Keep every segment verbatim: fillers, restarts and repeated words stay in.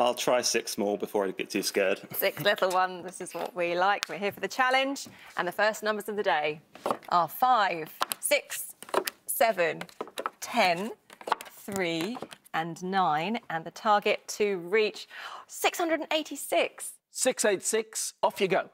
I'll try six more before I get too scared. Six little ones, this is what we like. We're here for the challenge. And the first numbers of the day are five, six, seven, ten, three, and nine. And the target to reach six hundred eighty-six. six eighty-six, off you go.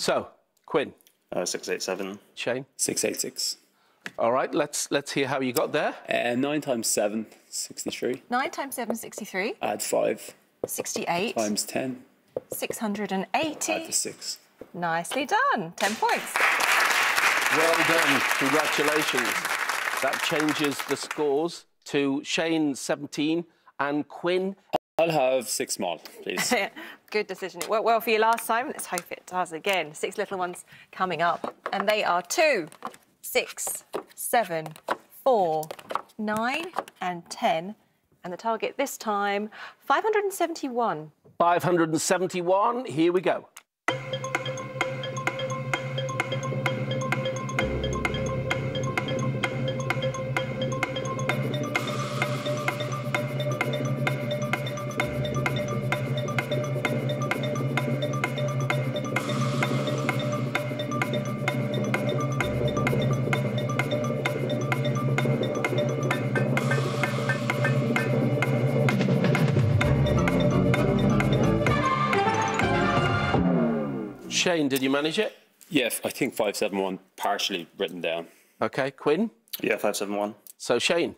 So, Quinn. Uh, six eight seven. Shane. six eight six. All right, let's let's hear how you got there. Uh, nine times seven, sixty-three. nine times seven, sixty-three. Add five. sixty-eight. Times ten. six hundred eighty. Add the six. Nicely done. ten points. Well done. Congratulations. That changes the scores to Shane, seventeen, and Quinn. I'll have six small, please. Good decision. It worked well for you last time. Let's hope it does again. Six little ones coming up. And they are two, six, seven, four, nine, and ten. And the target this time, five hundred seventy-one. five hundred seventy-one. Here we go. Shane, did you manage it? Yeah, I think five seven one partially written down. OK, Quinn? Yeah, five seven one. So, Shane?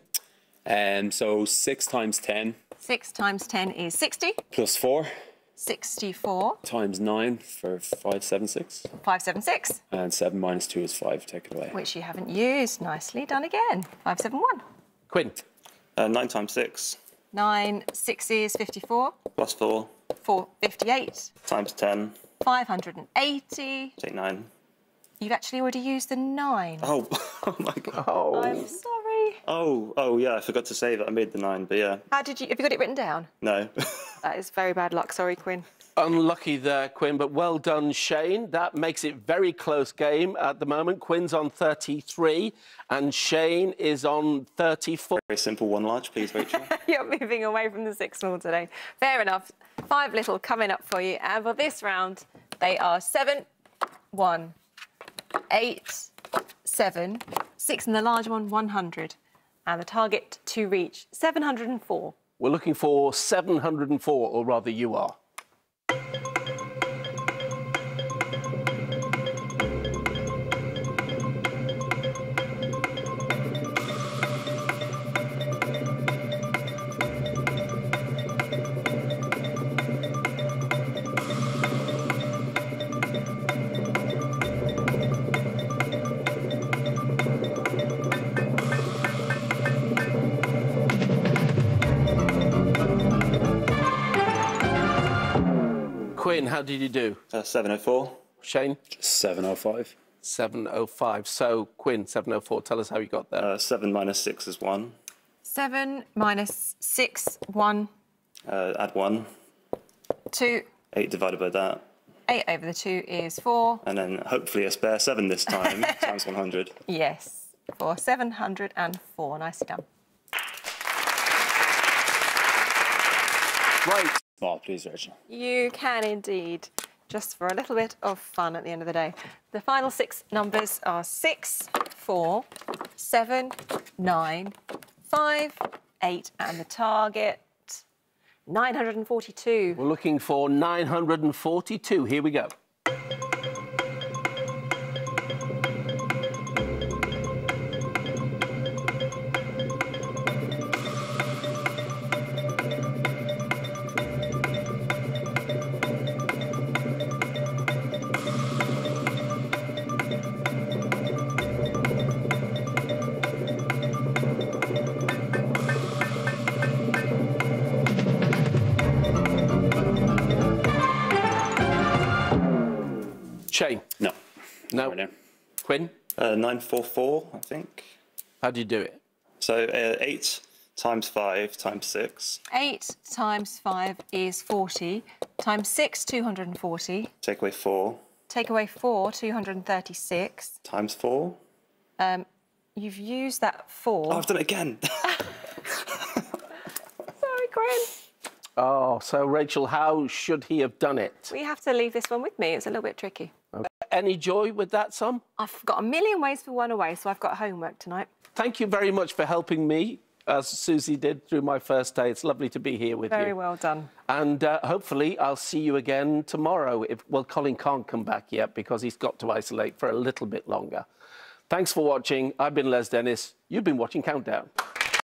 Um, so, six times ten. six times ten is sixty. Plus four. sixty-four. Times nine for five seven six. five seven six. And seven minus two is five, take it away. Which you haven't used. Nicely done again. five seven one. Quinn? Uh, nine times six. nine, six is fifty-four. Plus four. four, fifty-eight. Times ten. five hundred eighty. Take nine. You've actually already used the nine. Oh, oh my God. Oh. I'm sorry. Oh, oh yeah, I forgot to save it. I made the nine, but yeah. How did you, have you got it written down? No. That is very bad luck. Sorry, Quinn. Unlucky there, Quinn, but well done, Shane. That makes it very close game at the moment. Quinn's on thirty-three and Shane is on thirty-four. Very simple, one large, please, Rachel. You're moving away from the six small today. Fair enough. Five little coming up for you. And for this round, they are seven, one, eight, seven, six, and the large one, one hundred. And the target to reach seven hundred four. We're looking for seven hundred four, or rather you are. Quinn, how did you do? Uh, seven oh four. Shane? seven oh five. seven oh five. So, Quinn, seven oh four, tell us how you got there. Uh, seven minus six is one. seven minus six, one. Uh, add one. two. eight divided by that. eight over the two is four. And then hopefully a spare seven this time, times one hundred. Yes, for seven hundred four. Nicely done. Right. Oh, please, Rachel. You can indeed, just for a little bit of fun at the end of the day. The final six numbers are six, four, seven, nine, five, eight, and the target, nine hundred forty-two. We're looking for nine hundred forty-two. Here we go. Shane? No. No. no. Quinn? Uh, nine four four, I think. How do you do it? So uh, eight times five times six. Eight times five is forty. Times six, two hundred forty. Take away four. Take away four, two hundred thirty-six. Times four. Um, you've used that four. Oh, I've done it again. Sorry, Quinn. Oh, so, Rachel, how should he have done it? We have to leave this one with me. It's a little bit tricky. Okay. Any joy with that, Sam? I've got a million ways for one away, so I've got homework tonight. Thank you very much for helping me, as Susie did, through my first day. It's lovely to be here with you. Very well done. And uh, hopefully I'll see you again tomorrow. If, well, Colin can't come back yet because he's got to isolate for a little bit longer. Thanks for watching. I've been Les Dennis. You've been watching Countdown.